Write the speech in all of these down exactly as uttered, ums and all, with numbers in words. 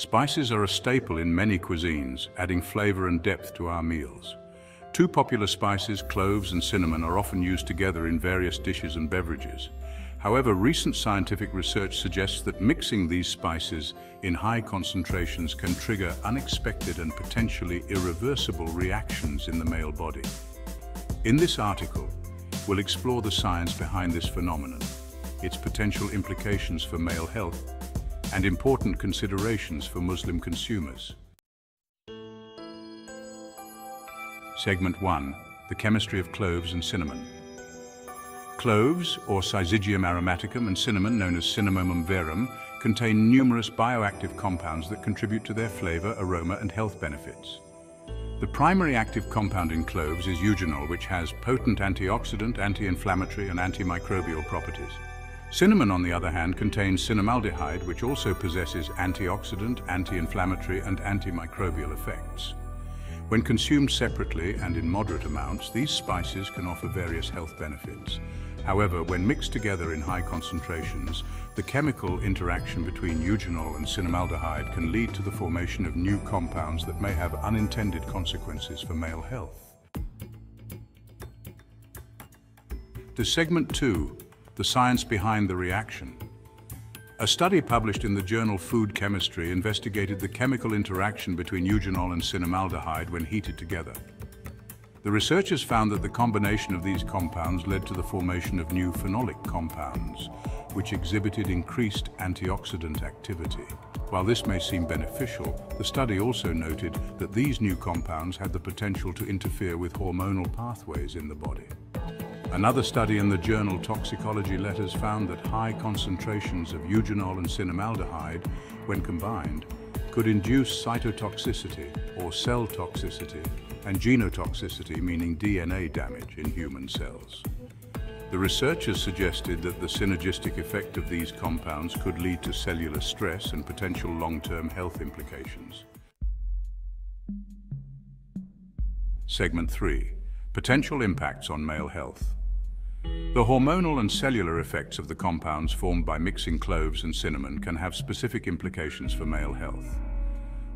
Spices are a staple in many cuisines, adding flavor and depth to our meals. Two popular spices, cloves and cinnamon, are often used together in various dishes and beverages. However, recent scientific research suggests that mixing these spices in high concentrations can trigger unexpected and potentially irreversible reactions in the male body. In this article, we'll explore the science behind this phenomenon, its potential implications for male health, and important considerations for Muslim consumers. Segment one. The chemistry of cloves and cinnamon. Cloves, or Syzygium aromaticum, and cinnamon, known as Cinnamomum verum, contain numerous bioactive compounds that contribute to their flavor, aroma, and health benefits. The primary active compound in cloves is eugenol, which has potent antioxidant, anti-inflammatory, and antimicrobial properties. Cinnamon, on the other hand, contains cinnamaldehyde, which also possesses antioxidant, anti-inflammatory, and antimicrobial effects. When consumed separately and in moderate amounts, these spices can offer various health benefits. However, when mixed together in high concentrations, the chemical interaction between eugenol and cinnamaldehyde can lead to the formation of new compounds that may have unintended consequences for male health. The Segment two, the science behind the reaction. A study published in the journal Food Chemistry investigated the chemical interaction between eugenol and cinnamaldehyde when heated together. The researchers found that the combination of these compounds led to the formation of new phenolic compounds, which exhibited increased antioxidant activity. While this may seem beneficial, the study also noted that these new compounds had the potential to interfere with hormonal pathways in the body. Another study in the journal Toxicology Letters found that high concentrations of eugenol and cinnamaldehyde, when combined, could induce cytotoxicity, or cell toxicity, and genotoxicity, meaning D N A damage in human cells. The researchers suggested that the synergistic effect of these compounds could lead to cellular stress and potential long-term health implications. Segment three. Potential impacts on male health. The hormonal and cellular effects of the compounds formed by mixing cloves and cinnamon can have specific implications for male health.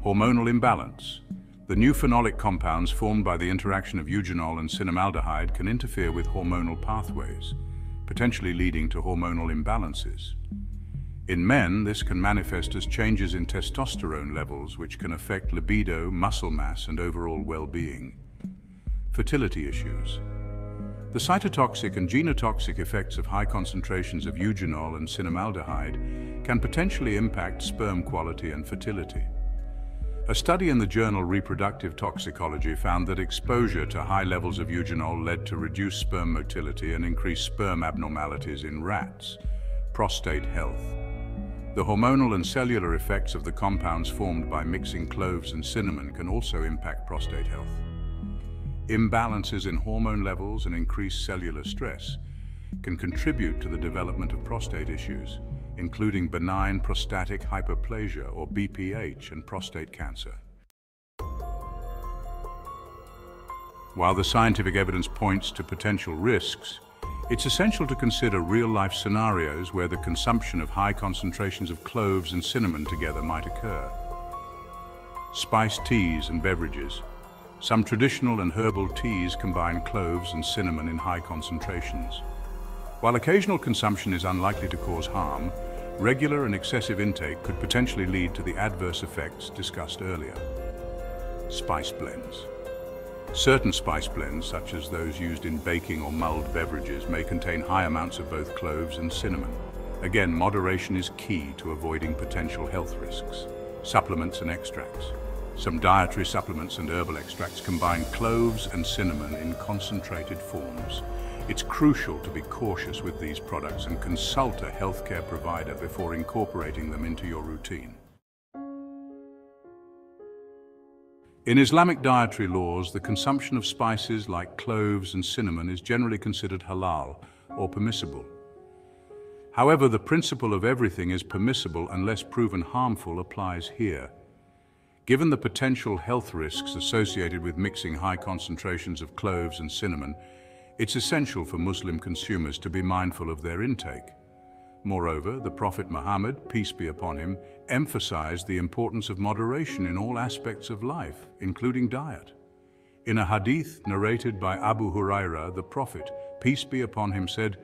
Hormonal imbalance. The new phenolic compounds formed by the interaction of eugenol and cinnamaldehyde can interfere with hormonal pathways, potentially leading to hormonal imbalances. In men, this can manifest as changes in testosterone levels, which can affect libido, muscle mass, and overall well-being. Fertility issues. The cytotoxic and genotoxic effects of high concentrations of eugenol and cinnamaldehyde can potentially impact sperm quality and fertility. A study in the journal Reproductive Toxicology found that exposure to high levels of eugenol led to reduced sperm motility and increased sperm abnormalities in rats. Prostate health. The hormonal and cellular effects of the compounds formed by mixing cloves and cinnamon can also impact prostate health. Imbalances in hormone levels and increased cellular stress can contribute to the development of prostate issues, including benign prostatic hyperplasia, or B P H, and prostate cancer. While the scientific evidence points to potential risks, it's essential to consider real-life scenarios where the consumption of high concentrations of cloves and cinnamon together might occur. Spice teas and beverages. Some traditional and herbal teas combine cloves and cinnamon in high concentrations. While occasional consumption is unlikely to cause harm, regular and excessive intake could potentially lead to the adverse effects discussed earlier. Spice blends. Certain spice blends, such as those used in baking or mulled beverages, may contain high amounts of both cloves and cinnamon. Again, moderation is key to avoiding potential health risks. Supplements and extracts. Some dietary supplements and herbal extracts combine cloves and cinnamon in concentrated forms. It's crucial to be cautious with these products and consult a healthcare provider before incorporating them into your routine. In Islamic dietary laws, the consumption of spices like cloves and cinnamon is generally considered halal, or permissible. However, the principle of everything is permissible unless proven harmful applies here. Given the potential health risks associated with mixing high concentrations of cloves and cinnamon, it's essential for Muslim consumers to be mindful of their intake. Moreover, the Prophet Muhammad, peace be upon him, emphasized the importance of moderation in all aspects of life, including diet. In a hadith narrated by Abu Hurairah, the Prophet, peace be upon him, said,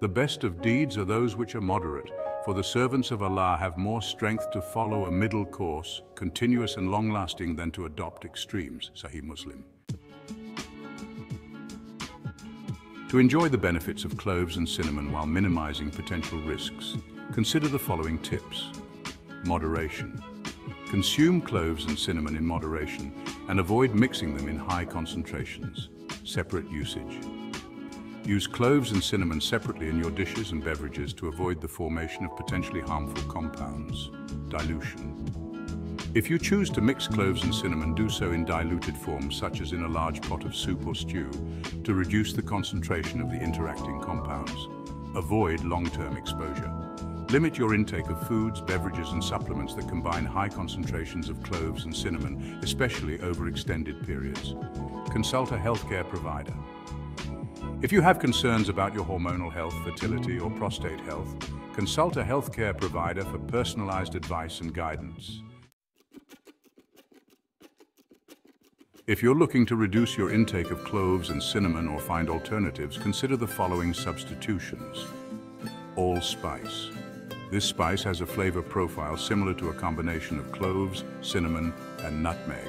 "The best of deeds are those which are moderate, for the servants of Allah have more strength to follow a middle course, continuous and long-lasting, than to adopt extremes." Sahih Muslim. To enjoy the benefits of cloves and cinnamon while minimizing potential risks, consider the following tips. Moderation. Consume cloves and cinnamon in moderation and avoid mixing them in high concentrations. Separate usage. Use cloves and cinnamon separately in your dishes and beverages to avoid the formation of potentially harmful compounds. Dilution. If you choose to mix cloves and cinnamon, do so in diluted form, such as in a large pot of soup or stew, to reduce the concentration of the interacting compounds. Avoid long-term exposure. Limit your intake of foods, beverages, and supplements that combine high concentrations of cloves and cinnamon, especially over extended periods. Consult a healthcare provider. If you have concerns about your hormonal health, fertility, or prostate health, consult a healthcare provider for personalized advice and guidance. If you're looking to reduce your intake of cloves and cinnamon or find alternatives, consider the following substitutions. Allspice. This spice has a flavor profile similar to a combination of cloves, cinnamon, and nutmeg.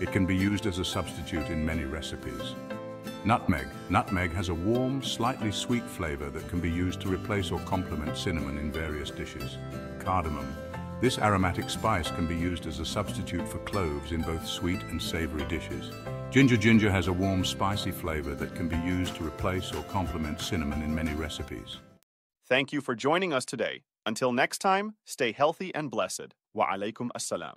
It can be used as a substitute in many recipes. Nutmeg. Nutmeg has a warm, slightly sweet flavor that can be used to replace or complement cinnamon in various dishes. Cardamom. This aromatic spice can be used as a substitute for cloves in both sweet and savory dishes. Ginger. Ginger has a warm, spicy flavor that can be used to replace or complement cinnamon in many recipes. Thank you for joining us today. Until next time, stay healthy and blessed. Wa alaikum assalam.